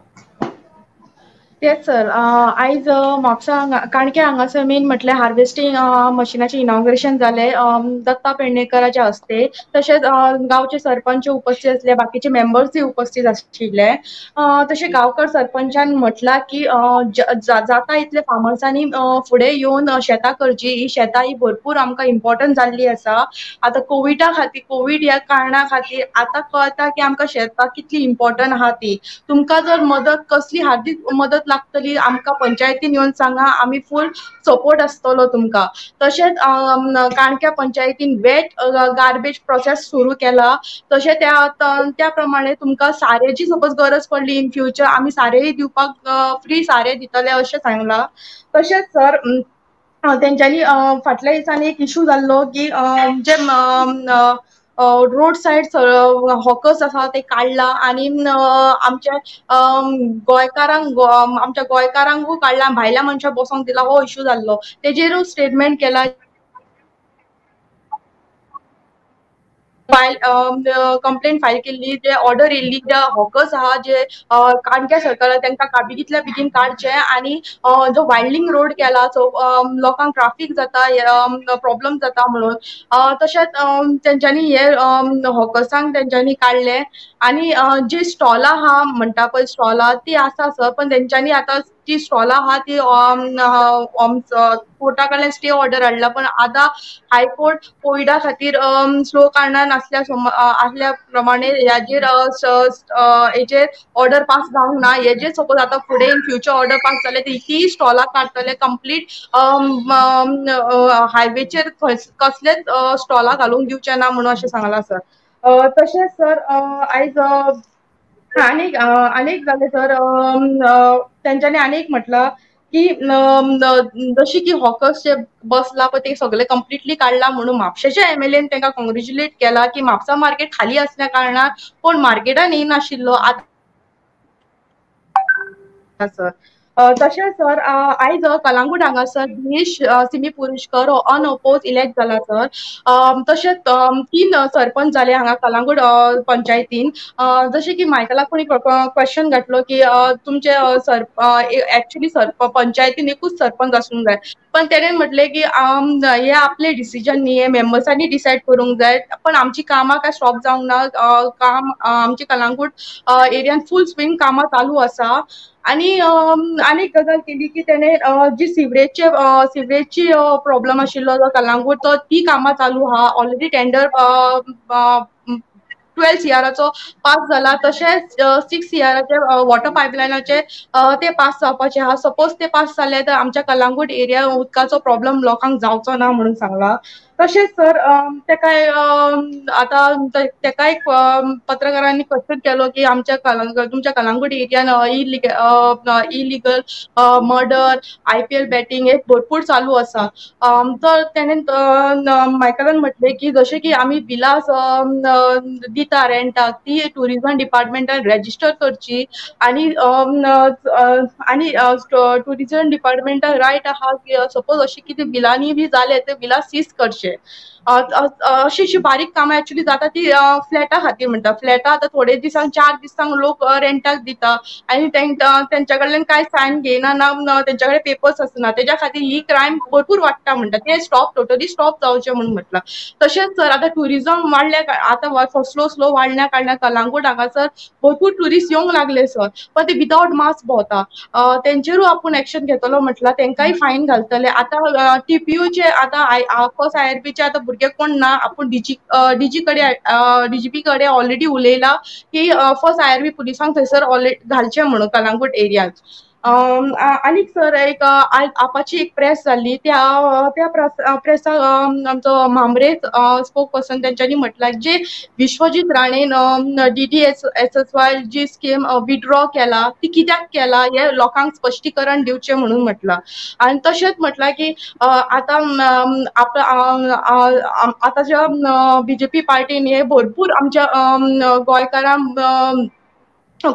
येस सर, आयज म्हापसा काणक्या हांगासर मेन म्हटल्यार हार्वेस्टिंग मशिनाचे इनॉग्रेशन जाले दत्ता पेडणेकराच्या हस्ते। तसेच गावचे सरपंच उपस्थित असले, बाकीचे मेंबर्सही उपस्थित आशिल्ले। तसे गावकर सरपंचान म्हटला की जाता इतले फार्मर्सांनी फुडें येवन शेतां करची, ही शेतां ही भरपूर आमकां इम्पॉर्टंट जाल्ली आसा। आतां कोविडा खातीर, कोविड ह्या कारणा खातीर आतां कळटा की आमकां शेतां कितली इम्पॉर्टंट आहा ती। तुमकां जर मदत कसली हार्दीक मदत लागतली आमकां पंचायतीन येवन सांगा, आमी फूल सपोर्ट आसतलो तुमकां। तशेंच काणक्या पंचायतीन वेट गार्बेज प्रोसेस सुरू केला, तशें त्या प्रमाणे तुमकां सारेची सपोज गरज पडली इन फ्युचर आमी सारेय दिवपाक फ्री सारें दितले अशें सांगलां। तशेंच सर तेंच्यांनी फाटल्या दिसांनी एक इश्यू जाल्लो की जे रोड साइड हॉकर्स आसा ते काढला आणि आमच्या गोयकारांकू काढला, भायल्या मनशाक बसोंक दिला, हो इश्यू जाल्लो। तेजेरूच स्टेटमेंट केला कंप्लेंट फायल केली, जे ऑर्डर येयल्ली जे हॉकर्स आहा जे काणक्या सरकारान तांकां काबी कितल्या बेगीन काडचे आनी जो वायडनिंग रोड केला सो लोकांक ट्राफीक जाता प्रॉब्लम जाता म्हणून। तशेंच तेंच्यांनी हे हॉकर्सांक तेंच्यांनी काडले आनी जी स्टॉलां आहा म्हणटा पळय स्टॉलां ती आसा सर, पण तेंच्यांनी आतां ती स्टॉलां आहा ती कोर्टा कडल्यान स्टे ऑर्डर हाडला, पण आतां हायकोर्ट कोविडा खातीर स्लो कारणान आसल्या प्रमाणे हेजेर ऑर्डर पास जावंक ना। हेजेर सपोज आतां फुडें इन फ्युचर ऑर्डर पास जाले ती स्टॉलां काडटले, कंप्लीट हायवेचेर कसलेच स्टॉलां घालूंक दिवचे ना म्हणून अशें सांगलां सर। तसेच सर आज अनेक अनेक जाले सर त्यांच्याने अनेक म्हटलं की जशी की हॉकर्स जे बसला पण ते सगळे कंप्लिटली काढला म्हणून म्हापशेच्या एमएलएन त्यांना कॉंग्रेच्युलेट केला की म्हापसा मार्केट खाली असल्या कारणान कोण मार्केटान येनाशिल्लो आता सर तसे सर आयज कलांगूट हांगासर दिनेश सिमी पुरुषकर हो अनअपोज इलेक्ट जाला सर तसेच 3 सरपंच जाले हांगा कलांगूट पंचायतीन जशें की मायकलाक कोणी क्वेश्चन घातलो की तुमचे एक्चुअली पंचायतीन एकूच सरपंच आसूंक जाय पण तेणे म्हटलें की हे आपले डिसिजन न्ही हे मेंबर्सांनी डिसायड करूंक जाय पण आमची कामां काय स्टॉप जावंक ना काम आमची कलांगूट एरियान फूल स्विंग कामां चालू आसा आनी गजाल केली की तेणे जी सिवरेजची प्रॉब्लम आशिल्लो जो कलांगूट तो ती कामां चालू आहा ऑलरेडी टेंडर 12 इयराचो पास जाला तशेंच 6 इयराचे वॉटर पायपलायनाचे ते पास जावपाचे आहा सपोज ते पास जाले तर आमच्या कलांगूट एरिया उदकाचो प्रॉब्लम लोकांक जावचो ना म्हणून सांगला तसेच सर तेका आता तेका एक पत्रकारांनी क्वेश्चन केलो की तुमच्या कलांगूट एरियान इलिगल मर्डर IPL बॅटिंग हे भरपूर चालू आसा तर तेणेन मायकलान म्हटलें की जशें की आमी बिलां दिता रेंटाक ती टुरिजम डिपार्टमेंटान रॅजिस्टर करची आनी टुरिजम डिपार्टमेंटाक रायट आहा की सपोज अशी कितें बिलांनी बी जालें ते बिलां सीज करची अशी बारीक कामां एक्चुअली जाता ती फ्लॅटा खातीर म्हणटा फ्लॅटा आतां थोडे दिसांक 4 दिसांक लोक रेंटाक दिता आनी तेंच्या कडल्यान कांय सायन घेयना ना तेंच्या कडेन पेपर्स आसना तेच्या खातीर ही क्रायम भरपूर वाडटा म्हणटा ते स्टॉप टोटली स्टॉप जावचें म्हणून म्हटलां तशेंच सर आतां टुरिजम वाडल्या आतां स्लो स्लो वाडल्या कारणान कलांगूट हांगासर भरपूर टुरिस्ट येवंक लागले सर पण ते विदावट मास्क भोंवता तेंचेरूय आपूण एक्शन घेतलो म्हटलां तेंकांय फायन घालतले आतां TPUचे आतां फर्स्ट IRBचे आतां भुरगे कोण ना आपूण DGP कडे ऑलरेडी उलयला की फर्स्ट IRB पुलिसांक थंयसर ऑलरेडी घालचें म्हणून कलांगूट एरियात आनीक सर एक आपाची एक प्रेस जाल्ली त्या प्रेसाक आमचो म्हांबरे स्पोक पर्सन तेंच्यांनी म्हटलां जे विश्वजीत राणेन DDSSY जी स्कीम विथड्रॉ केला ती कित्याक केला हे लोकांक स्पश्टीकरण दिवचें म्हणून म्हटलां आनी तशेंच म्हटलां की आतां ज्या BJP पार्टीन हे भरपूर आमच्या गोंयकारांक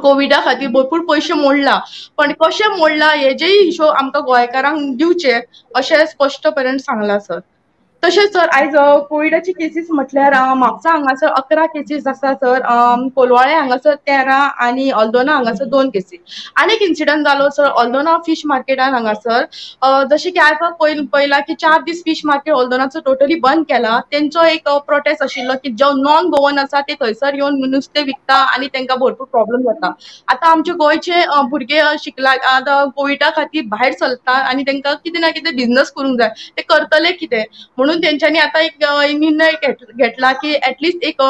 कोविडा खातीर भरपूर पैसे मोडला पण कशें मोडला हेजेय हिशोब आमकां गोंयकारांक दिवचे अशें स्पश्टपणान सांगला सर तशेंच सर आयज कोविडाची केसीस म्हटल्यार म्हापसा हांगासर 11 केसीस आसा सर कोलवाळे हांगासर 13 आनी ऑल्दोना हांगासर 2 केसीस आनी एक इन्सिडंट जालो सर ऑल्दोना फिश मार्केटान हांगासर जशें की आयज पयला की 4 दीस फिश मार्केट ऑल्दोनाचो टोटली बंद केला तेंचो एक प्रोटेस्ट आशिल्लो की जो नॉन गोवन आसा ते थंयसर येवन नुस्तें विकता आनी तेंकां भरपूर प्रॉब्लम जाता आतां आमचे गोंयचे भुरगे शिकला आतां कोविडा खातीर भायर सरता आनी तेंकां कितें ना कितें बिजनस करूंक जाय ते करतले कितें म्हणून तेंच्यांनी आता एक निर्णय घेतला की एटलिस्ट एक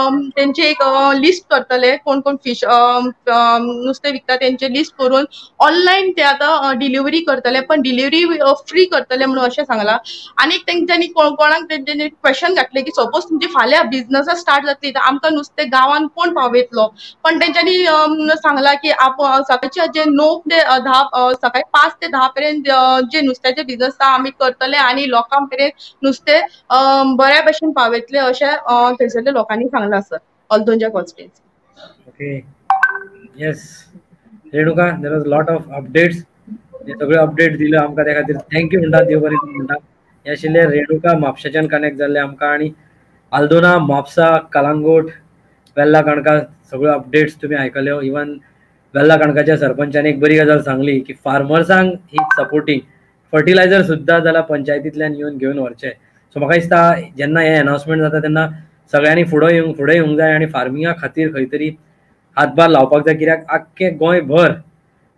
लिस्ट करतले कोण कोण फिश नुस्तें विकता तेंचे लिस्ट करून ऑनलायन ते आता डिलिव्हरी करतले पण डिलिव्हरी फ्री करतले म्हणून अशें सांगला आनी तेंच्यांनी कोणाक तेंच्यांनी क्वेश्चन घातले की सपोज तुमची फाल्यां बिजनसा स्टार्ट जातली तर आमकां नुस्तें गांवान कोण पावयतलो पण तेंच्यांनी सांगला की सकाळचे जे 9 ते 10 सकाळी 5 ते 10 पर्यंत जे नुस्त्याचे बिजनस आसा आमी करतले आनी लोकां पर्यंत नुस्तें बऱ्या भाशेन पावयतले अशें थंयसरल्या लोकांनी सांगलां सर ऑल्दोनच्या कॉन्स्टिट्युएन्सीन okay yes Renuka there was lot of updates हे सगळे अपडेट दिले आमकां त्या खातीर थँक्यू म्हणटा देव बरें म्हणटा हे आशिल्ले रेणुका म्हापशाच्यान कनेक्ट जाल्ले आमकां आनी आल्दोना म्हापसा कलांगूट वेल्ला कणका सगळ्यो अपडेट्स तुमी आयकल्यो इवन वेल्ला कणकाच्या सरपंचान एक बरी गजाल सांगली की फार्मर्सांक ही सपोर्टिंग फर्टिलायझर सुद्दां जाल्यार पंचायतींतल्यान येवन घेवन व्हरचें सो म्हाका दिसता जेन्ना हे अनाउन्समेंट जाता तेन्ना सगळ्यांनी फुडें येवंक जाय आनी फार्मिंगा खातीर खंय तरी हातभार लावपाक जाय कित्याक आख्खें गोंयभर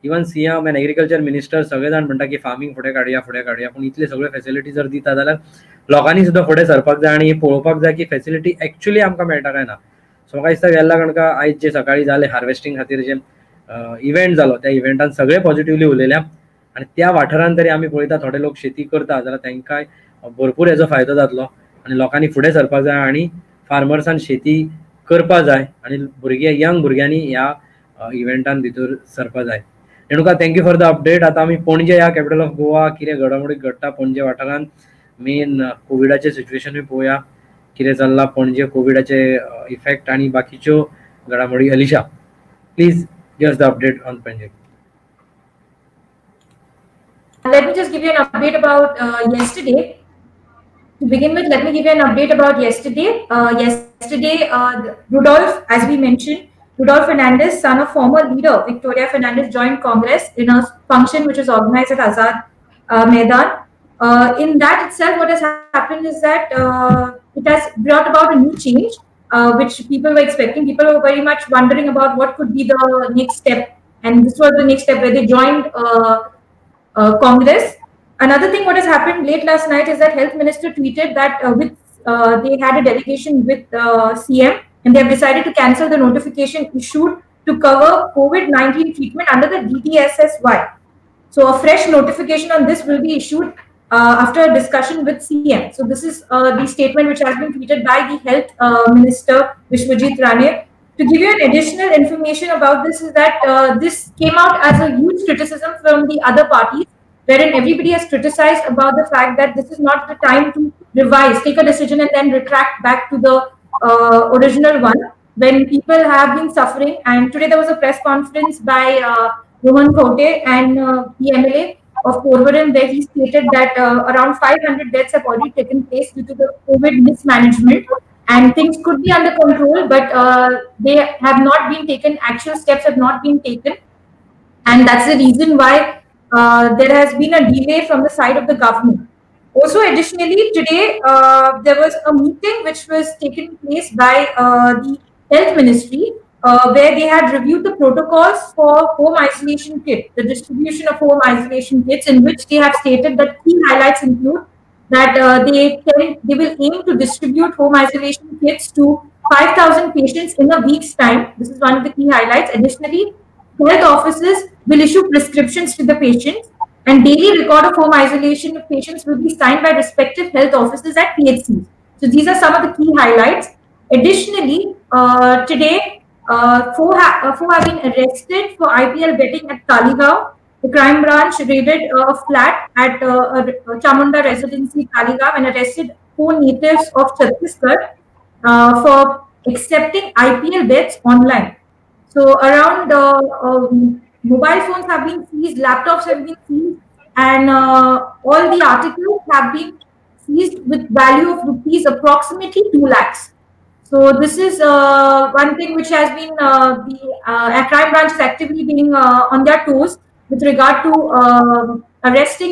even CM and agriculture minister सगळे जाण म्हणटा की फार्मिंग फुडें काडया पूण इतले सगळे फेसिलिटी जर दिता जाल्यार लोकांनी सुद्दां फुडें सरपाक जाय आनी पळोवपाक जाय की फेसिलिटी एक्चुअली आमकां मेळटा काय ना सो म्हाका दिसता वेल्ला कणका आयज जे सकाळी जाले हार्वेस्टिंग खातीर जे इव्हेंट जालो त्या इव्हेंटान सगळे पॉझिटिव्हली उलयल्या आनी त्या वाठारान तरी आमी पळयता थोडे लोक शेती करता जाल्यार तांकां भरपूर हेजो फायदो जातलो आनी लोकांनी फुडें सरपाक जाय आनी फार्मर्सान शेती करपा जाय आणि भुरगे यंग भुरग्यांनी या इव्हेंटान भितर सरपा जाय। Renuka thank you for the update. आता आम्ही पणजे या कॅपिटल ऑफ गोवा किती घडामोडी घडटा पणजे वाठारान, मेन कोविडाचे सिच्युएशन पळोवया किती चल्ला पणजे, कोविडाचे इफेक्ट आणि बाकीच्यो घडामोडी। Alisha please give us the update on Panaji. Let me just give you an update about yesterday. To begin with, let me give you an update about yesterday. Rudolph, as we mentioned, Rudolph Fernandez, son of former leader Victoria Fernandez, joined Congress in a function which was organized at Azad Maidan. In that itself, what has happened is that it has brought about a new change, which people were expecting. People were very much wondering about what could be the next step, and this was the next step where they joined Congress. Another thing what has happened late last night is that Health Minister tweeted that they had a delegation with CM, and they have decided to cancel the notification issued to cover COVID-19 treatment under the DDSSY. So a fresh notification on this will be issued after a discussion with CM. So this is the statement which has been tweeted by the Health Minister Vishwajit Rane. To give you an additional information about this is that this came out as a huge criticism from the other parties, wherein everybody has criticized about the fact that this is not the time to revise, take a decision and then retract back to the original one when people have been suffering. And today there was a press conference by Rohan Kote and the MLA of Colva, where he stated that around 500 deaths have already taken place due to the COVID mismanagement. And things could be under control, but they have not been taken. Actual steps have not been taken, and that's the reason why there has been a delay from the side of the government. Also, additionally, today there was a meeting which was taken place by the Health Ministry, where they had reviewed the protocols for home isolation kits, the distribution of home isolation kits, in which they have stated that key highlights include that they will aim to distribute home isolation kits to 5,000 patients in a week's time. This is one of the key highlights. Additionally, health officers will issue prescriptions to the patients, and daily record of home isolation of patients will be signed by respective health officers at PHCs. So these are some of the key highlights. Additionally, today four have been arrested for IPL betting at Taligao. The crime branch raided a flat at Chamunda Residency, Taligao, and arrested four natives of Chhattisgarh for accepting IPL bets online. So around mobile phones have been seized, laptops have been seized, and all the articles have been seized with value of rupees approximately 2 lakhs. So this is one thing which has been the crime branch is actively being on their toes with regard to arresting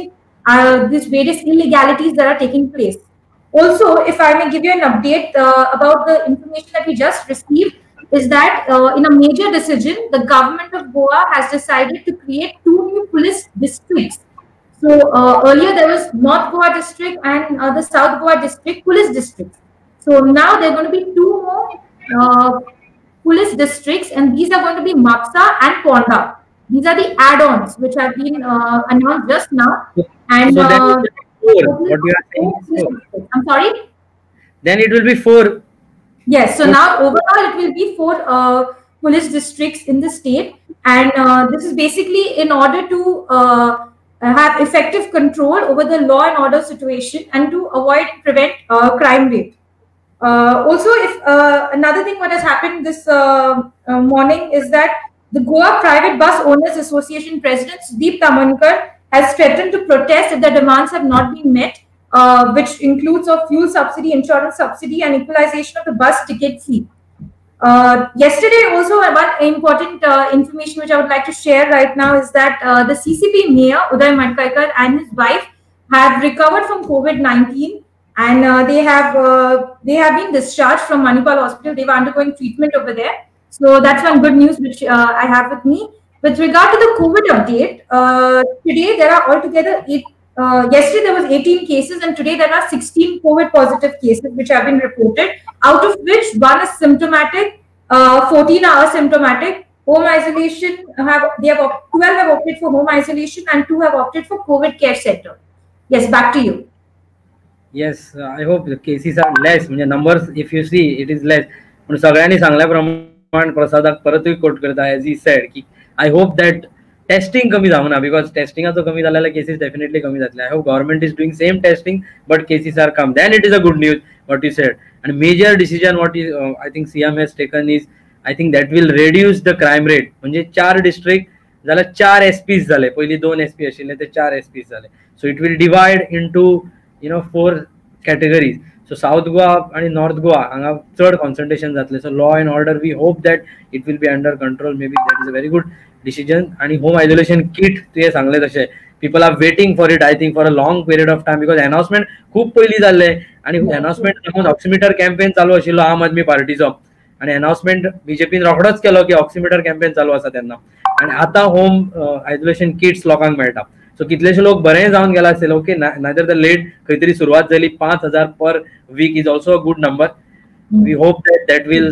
these various illegalities that are taking place. Also, if I may give you an update about the information that we just received, is that in a major decision, the government of Goa has decided to create 2 new police districts. So earlier there was North Goa district and the South Goa district police districts. So now there are going to be 2 more police districts, and these are going to be Mapusa and Conda. These are the add-ons which have been announced just now. And so what you are saying is, I'm sorry. Then it will be 4. Yes. So now overall it will be 4 police districts in the state, and this is basically in order to have effective control over the law and order situation and to avoid prevent crime rate. Also, if another thing what has happened this morning is that the Goa Private Bus Owners Association President Sudeep Tamankar has threatened to protest if the demands have not been met, which includes of fuel subsidy, insurance subsidy, and equalization of the bus ticket fee. Yesterday, also one important information which I would like to share right now is that the CCP Mayor Uday Matkaikar and his wife have recovered from COVID-19, and they have been discharged from Manipal Hospital. They were undergoing treatment over there. So that's one good news which I have with me. With regard to the COVID update, today there are altogether yesterday there was 18 cases, and today there are 16 COVID positive cases which have been reported, out of which 1 is symptomatic, 14 are asymptomatic. Home isolation, 12 have opted for home isolation and 2 have opted for COVID care center. Yes, back to you. Yes, I hope the cases are less. Numbers, if you see, it is less. सगळ्यांनी सांगल्याप्रमाणे प्रसादाक परतूय quote करता as he said की I hope that testing कमी जावना because टेस्टिंगाचो कमी जाल्यार केसीस डेफिनेटली कमी जातले। I hope government is doing same testing but cases are come then it is a good news what you said. And major decision what is I think CM has taken is I think that will reduce the crime rate. म्हणजे 4 district जाल्यार 4 SPs जाले, पहिली 2 SP आशिल्ले ते 4 SPs जाले। So it will divide into you know 4 categories. So south Goa आणि north Goa हांगा चड कॉन्संट्रेशन जातले। So law and order we hope that it will be under control. Maybe that is a very good decision. आणि home isolation kit तुवें सांगले तशें people are waiting for it I think for a long period of time because announcement खूब पयली जाल्ले आणि announcement लागून oximeter campaign चालू आशिल्लो आम आदमी पार्टीचो आणि अनाउन्समेंट बीजेपीन रोखडोच केलो की ऑक्सिमीटर कॅम्पेन चालू आसा तेन्ना। आणि आता होम आयसोलेशन किट्स लोकांक मेळटा। सो कितलेशे लोक बरें जावन गेला आसले ओके नायदर द लेट खंय तरी सुरवात जाली। 5,000 per week is also a good number. We hope that that will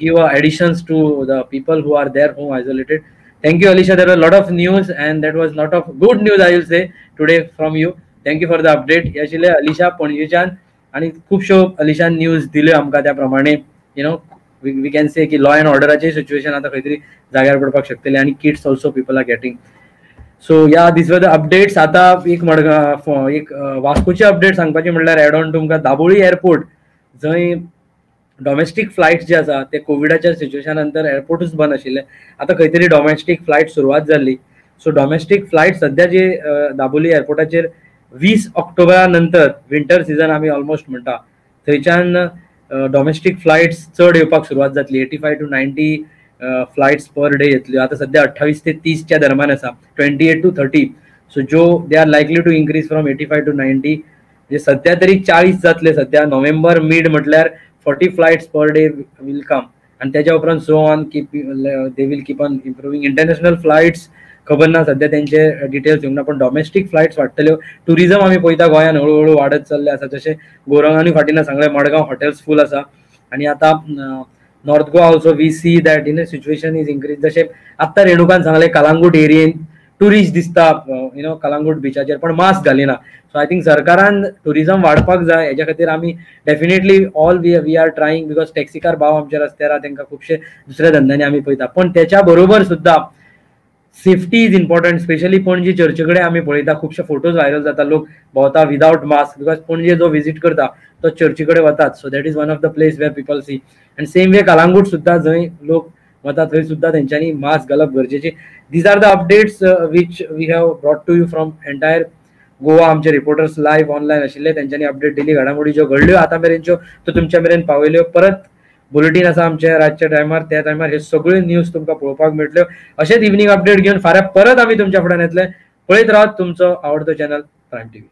give additions to the people who are there home isolated. Thank you Alisha, there were lot of news and that was lot of good news I will say today from you. Thank you for the update. हे आशिल्ले अलिशा पणजेच्यान आणि खुबश्यो अलिशान news दिल्यो आमकां त्या प्रमाणे you no we can say की लॉ एंड ऑर्डराची सिच्युएशन आता खंय तरी जाग्यार पडपाक शकतली आणि kids also people are getting. So या दिस वर द अपडेट्स। आता एक मडगांव एक वास्कोचे अपडेट सांगपाचे म्हणल्यार एड ऑन तुमकां दाबोळी एअरपोर्ट जंय डॉमेस्टिक फ्लाइट्स जे आसा ते कोविडाच्या सिच्युएशना नंतर एअरपोर्टूच बंद आशिल्ले। आता खंय तरी डॉमेस्टिक फ्लाइट सुरवात जाल्ली। सो डॉमेस्टिक फ्लाइट सद्या जे दाबोळी एअरपोर्टाचेर 20 ऑक्टोबरा नंतर विंटर सिजन आमी ऑलमोस्ट म्हणटा थंयच्यान डॉमेस्टिक फ्लाइट्स चड येवपाक सुरवात जातली। 85 to 90 फ्लाइट्स पर डे येतल्यो। आता सद्या 28 ते 30 दरम्यान आसा, 28 to 30। सो जो they are likely to increase from 85 to 90 म्हणजे सद्या तरी 40 जातले। सद्या नोव्हेंबर मीड म्हटल्यार 40 flights per day will come and त्याच्या उपरांत so on they will keep on improving. International flights खबर ना सद्या त्यांचे डिटेल्स येवंक ना पण डॉमेस्टिक फ्लाइट्स वाडटल्यो। टुरिजम आमी पळयता गोंयान हळूहळू वाडत चल्ले आसा। जशें गोरंगानी फाटीना सांगलें मडगांव हॉटेल्स फूल आसा आनी आता north Goa also we see that in situation is increase. जशें आत्तां रेणुकान सांगलें कालांगूट एरियेन टुरिस्ट दिसता यु नो कालांगूट बिचाचेर पण मास्क घालिना। सो आय थिंक सरकारान टुरिजम वाडपाक जाय। हेच्या खातीर आमी definitely all we are trying because टॅक्सीकार भाव आमच्या रस्त्यार तांकां खुबशे दुसऱ्या धंद्यांनी आमी पळयता पण त्याच्या बरोबर सुद्दां safety is important. Specially Panaji चर्चे कडेन आमी पळयता खुबशे फोटोज व्हायरल जाता, लोक भोंवता विदाउट मास्क बिकॉज पणजे जो विजीट करता तो चर्चे कडेन वतात। So that is one of the place where people see and same way Calangute सुद्दां जंय लोक वता थंय सुद्दां तेंच्यांनी मास्क घालप गरजेचें। These are the updates which we have brought to you from entire Goa. आमचे रिपोर्टर्स लायव्ह ऑनलायन आशिल्ले, तेंच्यांनी अपडेट दिली। घडामोडी ज्यो घडल्यो आतां मेरेनच्यो त्यो तुमच्या मेरेन पावयल्यो। परत बुलेटीन आसा आमच्या रातच्या टायमार, त्या टायमार ह्यो सगळ्यो न्यूज तुमकां पळोवपाक मेळटल्यो। अशेंच इव्हनिंग अपडेट घेवन फाल्यां परत आमी तुमच्या फुड्यान येतले। पळयत रावत तुमचो आवडतो चॅनल प्रायम टीव्ही।